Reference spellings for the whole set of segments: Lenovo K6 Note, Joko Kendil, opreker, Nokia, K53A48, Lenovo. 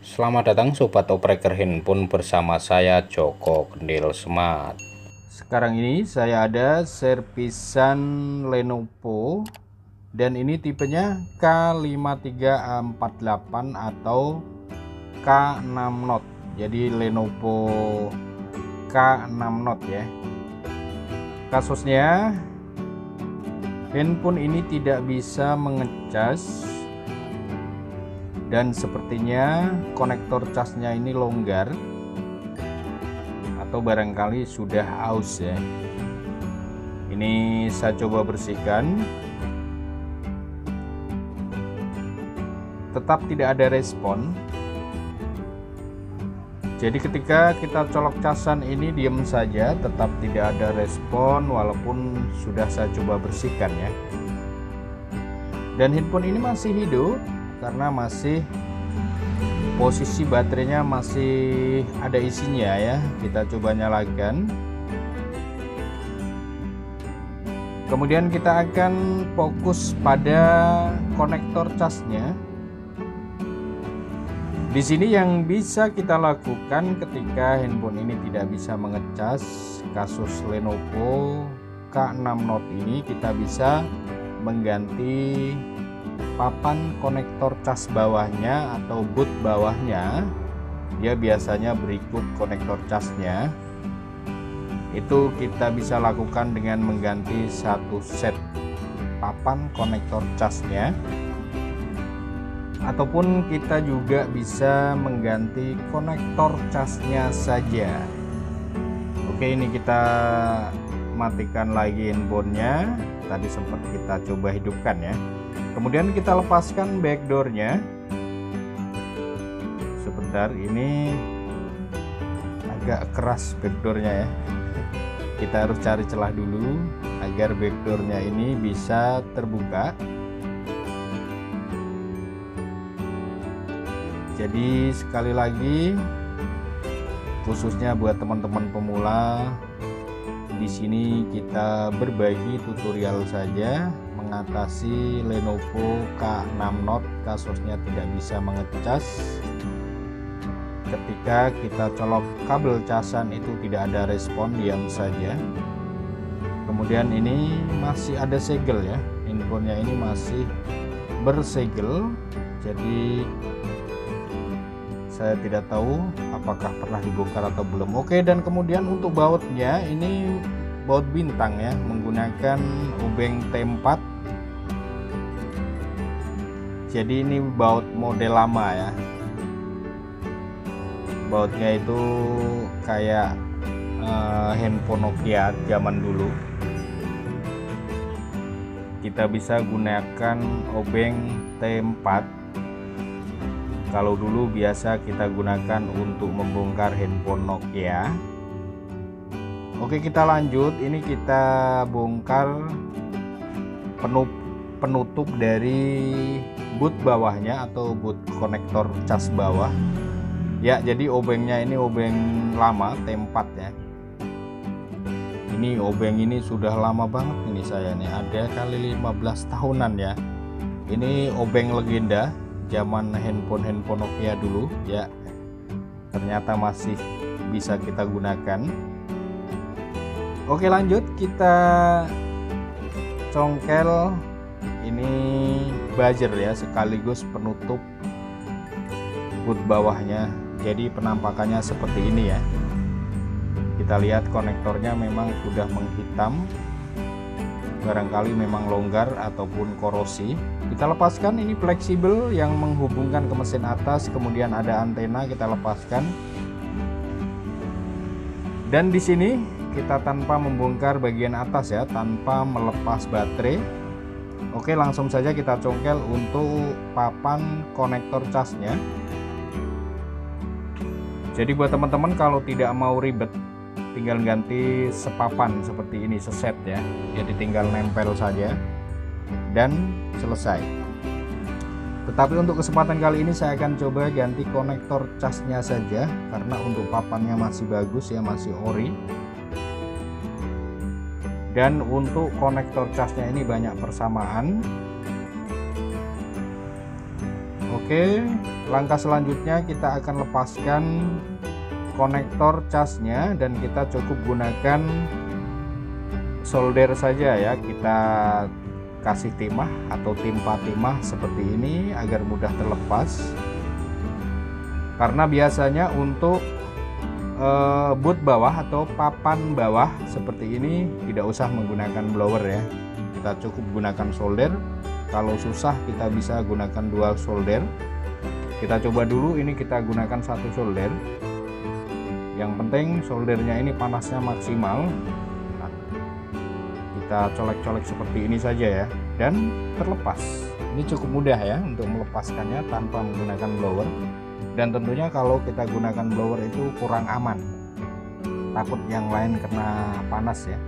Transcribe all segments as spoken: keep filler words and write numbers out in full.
Selamat datang sobat opreker handphone, bersama saya Joko Kendil Smart. Sekarang ini saya ada servisan Lenovo dan ini tipenya K lima tiga A empat delapan atau K enam Note. Jadi Lenovo K enam Note ya. Kasusnya handphone ini tidak bisa mengecas dan sepertinya konektor casnya ini longgar atau barangkali sudah aus ya. Ini saya coba bersihkan, tetap tidak ada respon. Jadi ketika kita colok casan ini diam saja, tetap tidak ada respon walaupun sudah saya coba bersihkan ya. Dan handphone ini masih hidup karena masih posisi baterainya masih ada isinya ya. Kita coba nyalakan, kemudian kita akan fokus pada konektor casnya. Di sini yang bisa kita lakukan ketika handphone ini tidak bisa mengecas kasus Lenovo K enam Note ini, kita bisa mengganti papan konektor cas bawahnya atau boot bawahnya. Dia biasanya berikut konektor casnya. Itu kita bisa lakukan dengan mengganti satu set papan konektor casnya, ataupun kita juga bisa mengganti konektor casnya saja. Oke, ini kita matikan lagi handphonenya, tadi sempat kita coba hidupkan ya. Kemudian kita lepaskan backdoornya. Sebentar, ini agak keras backdoornya ya. Kita harus cari celah dulu agar backdoornya ini bisa terbuka. Jadi sekali lagi, khususnya buat teman-teman pemula, di sini kita berbagi tutorial saja mengatasi Lenovo K enam Note kasusnya tidak bisa mengecas ketika kita colok kabel casan. Itu tidak ada respon, diam saja. Kemudian ini masih ada segel ya, handphonenya ini masih bersegel, jadi saya tidak tahu apakah pernah dibongkar atau belum. Oke, dan kemudian untuk bautnya, ini baut bintang ya, menggunakan obeng T empat. Jadi ini baut model lama ya. Bautnya itu kayak eh, handphone Nokia zaman dulu. Kita bisa gunakan obeng T empat. Kalau dulu biasa kita gunakan untuk membongkar handphone Nokia. Oke, kita lanjut. Ini kita bongkar penutup penutup dari boot bawahnya atau boot konektor cas bawah ya. Jadi obengnya ini obeng lama T empat ya. Ini obeng ini sudah lama banget ini sayangnya, ada kali lima belas tahunan ya. Ini obeng legenda zaman handphone-handphone Nokia dulu ya, ternyata masih bisa kita gunakan. Oke, lanjut kita congkel ini buzzer ya, sekaligus penutup boot bawahnya. Jadi penampakannya seperti ini ya. Kita lihat konektornya memang sudah menghitam, barangkali memang longgar ataupun korosi. Kita lepaskan ini fleksibel yang menghubungkan ke mesin atas, kemudian ada antena, kita lepaskan. Dan di sini kita tanpa membongkar bagian atas ya, tanpa melepas baterai. Oke, langsung saja kita congkel untuk papan konektor casnya. Jadi buat teman-teman kalau tidak mau ribet, tinggal ganti sepapan seperti ini, seset ya. Jadi tinggal nempel saja dan selesai. Tetapi untuk kesempatan kali ini saya akan coba ganti konektor casnya saja, karena untuk papannya masih bagus ya, masih ori. Dan untuk konektor casnya ini banyak persamaan. Oke, Langkah selanjutnya kita akan lepaskan konektor casnya dan kita cukup gunakan solder saja ya, kita kasih timah atau timpa-timah seperti ini agar mudah terlepas, karena biasanya untuk e, boot bawah atau papan bawah seperti ini tidak usah menggunakan blower ya, kita cukup gunakan solder. Kalau susah kita bisa gunakan dual solder. Kita coba dulu, ini kita gunakan satu solder. Yang penting soldernya ini panasnya maksimal. Nah, kita colek-colek seperti ini saja ya, dan terlepas. Ini cukup mudah ya untuk melepaskannya tanpa menggunakan blower. Dan tentunya kalau kita gunakan blower itu kurang aman, takut yang lain kena panas ya.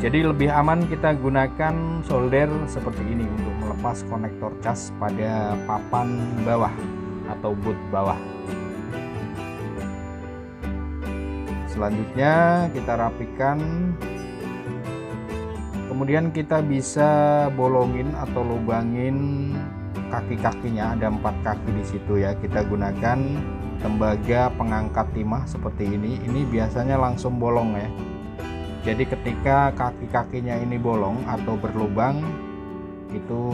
Jadi lebih aman kita gunakan solder seperti ini untuk melepas konektor cas pada papan bawah atau boot bawah. Selanjutnya kita rapikan. Kemudian kita bisa bolongin atau lubangin kaki-kakinya, ada empat kaki di situ ya. Kita gunakan tembaga pengangkat timah seperti ini. Ini biasanya langsung bolong ya. Jadi ketika kaki-kakinya ini bolong atau berlubang, itu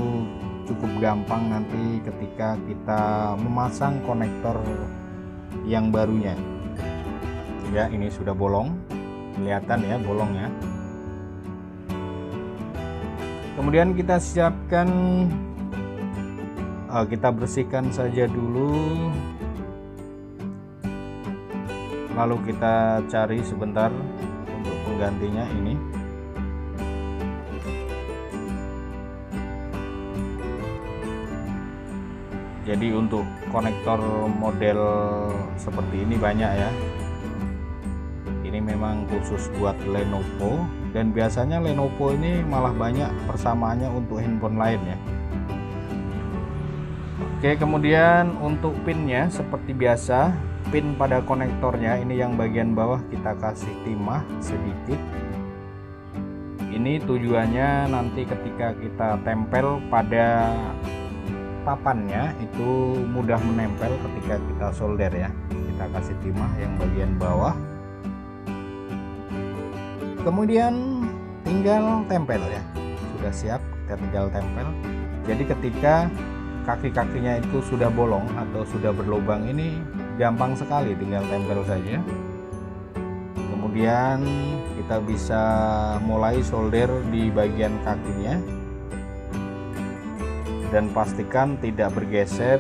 cukup gampang nanti ketika kita memasang konektor yang barunya. Ya, ini sudah bolong, kelihatan ya bolongnya. Kemudian kita siapkan, eh, kita bersihkan saja dulu. Lalu kita cari sebentar gantinya ini. Jadi untuk konektor model seperti ini banyak ya. Ini memang khusus buat Lenovo, dan biasanya Lenovo ini malah banyak persamaannya untuk handphone lain ya. Oke, kemudian untuk pinnya seperti biasa, pin pada konektornya ini yang bagian bawah kita kasih timah sedikit. Ini tujuannya nanti ketika kita tempel pada papannya itu mudah menempel ketika kita solder ya. Kita kasih timah yang bagian bawah, kemudian tinggal tempel ya. Sudah siap, kita tinggal tempel. Jadi ketika kaki-kakinya itu sudah bolong atau sudah berlubang, ini gampang sekali, tinggal tempel saja. Kemudian kita bisa mulai solder di bagian kakinya, dan pastikan tidak bergeser.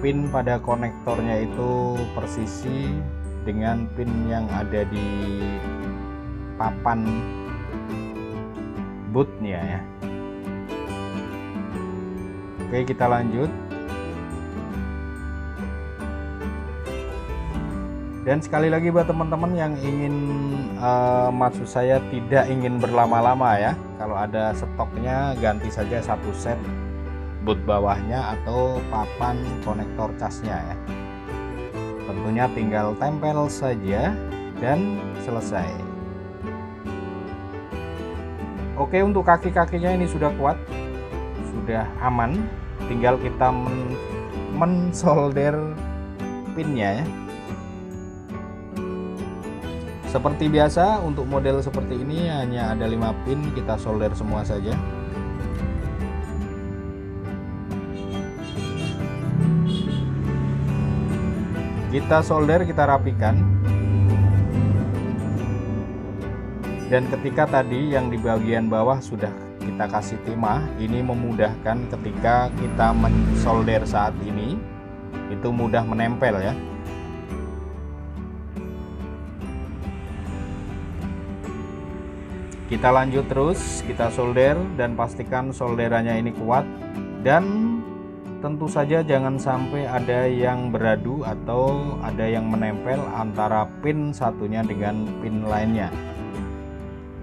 Pin pada konektornya itu persisi dengan pin yang ada di papan bootnya ya. Oke, kita lanjut. Dan sekali lagi buat teman-teman yang ingin, eh, maksud saya tidak ingin berlama-lama ya, kalau ada stoknya ganti saja satu set boot bawahnya atau papan konektor casnya ya. Tentunya tinggal tempel saja dan selesai. Oke, untuk kaki-kakinya ini sudah kuat, sudah aman, tinggal kita men mensolder pinnya ya. Seperti biasa untuk model seperti ini hanya ada lima pin, kita solder semua saja. Kita solder, kita rapikan. Dan ketika tadi yang di bagian bawah sudah kita kasih timah, ini memudahkan ketika kita mensolder saat ini, itu mudah menempel ya. Kita lanjut terus, kita solder dan pastikan solderannya ini kuat, dan tentu saja jangan sampai ada yang beradu atau ada yang menempel antara pin satunya dengan pin lainnya.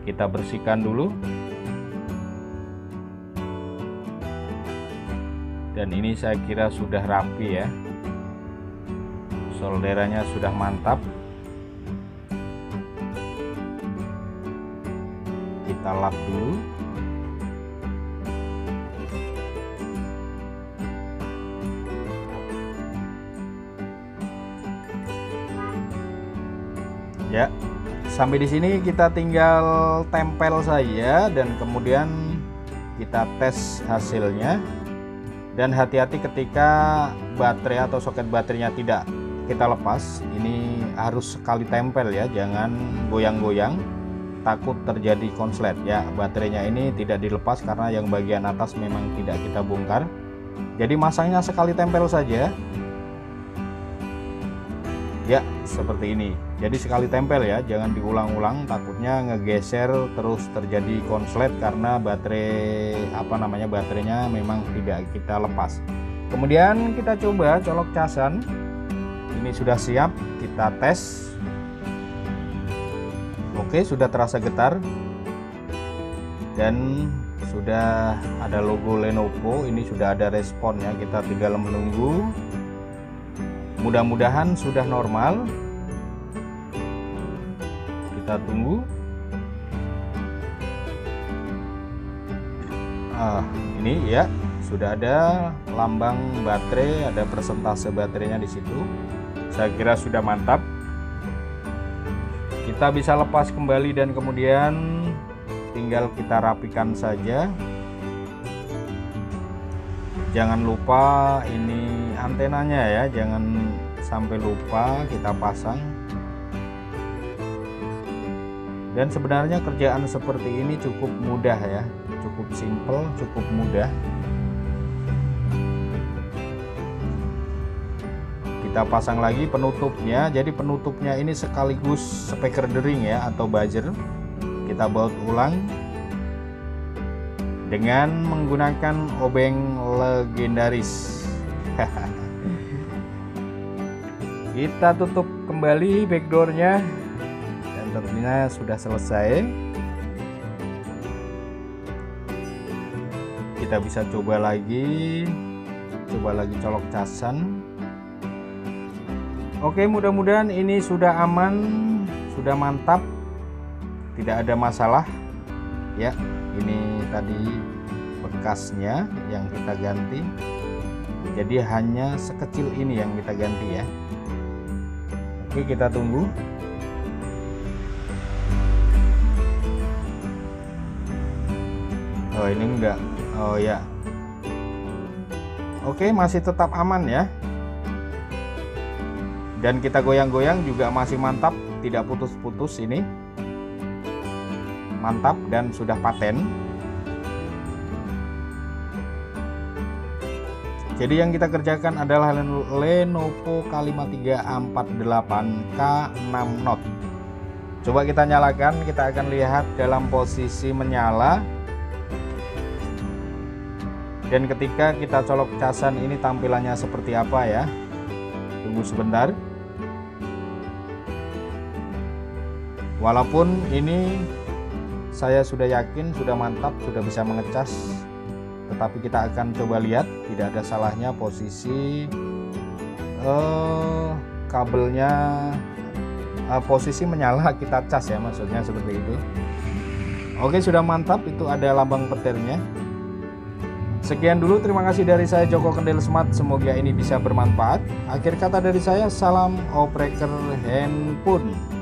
Kita bersihkan dulu. Dan ini saya kira sudah rapi ya. Solderannya sudah mantap. Kita lap dulu. ya. Sampai di sini kita tinggal tempel saja dan kemudian kita tes hasilnya. Dan hati-hati ketika baterai atau soket baterainya tidak kita lepas, ini harus sekali tempel ya, jangan goyang-goyang, takut terjadi konslet ya. Baterainya ini tidak dilepas karena yang bagian atas memang tidak kita bongkar, jadi masangnya sekali tempel saja ya, seperti ini. Jadi sekali tempel ya, jangan diulang-ulang, takutnya ngegeser terus terjadi konslet karena baterai apa namanya baterainya memang tidak kita lepas. Kemudian kita coba colok casan, ini sudah siap, kita tes. Oke, sudah terasa getar dan sudah ada logo Lenovo, ini sudah ada responnya, kita tinggal menunggu. Mudah-mudahan sudah normal. Kita tunggu. Ah, ini ya, sudah ada lambang baterai, ada persentase baterainya di situ. Saya kira sudah mantap. Kita bisa lepas kembali dan kemudian tinggal kita rapikan saja. Jangan lupa ini antenanya ya, jangan sampai lupa kita pasang. Dan sebenarnya kerjaan seperti ini cukup mudah ya, cukup simple, cukup mudah. Kita pasang lagi penutupnya, jadi penutupnya ini sekaligus speaker dering ya atau buzzer. Kita baut ulang dengan menggunakan obeng legendaris. Kita tutup kembali backdoornya dan tentunya sudah selesai. Kita bisa coba lagi, coba lagi colok casan. Oke, mudah-mudahan ini sudah aman, sudah mantap, tidak ada masalah ya. Ini tadi bekasnya yang kita ganti, jadi hanya sekecil ini yang kita ganti ya. Oke, kita tunggu. Oh ini enggak, oh ya, oke masih tetap aman ya, dan kita goyang-goyang juga masih mantap, tidak putus-putus, ini mantap dan sudah paten. Jadi yang kita kerjakan adalah Lenovo K lima tiga A empat delapan K enam Note. Coba kita nyalakan, kita akan lihat dalam posisi menyala. Dan ketika kita colok casan ini tampilannya seperti apa ya. Tunggu sebentar. Walaupun ini saya sudah yakin sudah mantap, sudah bisa mengecas, tetapi kita akan coba lihat, tidak ada salahnya posisi eh, kabelnya eh, posisi menyala kita cas ya, maksudnya seperti itu. Oke, sudah mantap, itu ada lambang petirnya. Sekian dulu, terima kasih dari saya Joko Kendil Smart, semoga ini bisa bermanfaat. Akhir kata dari saya, salam opreker handphone.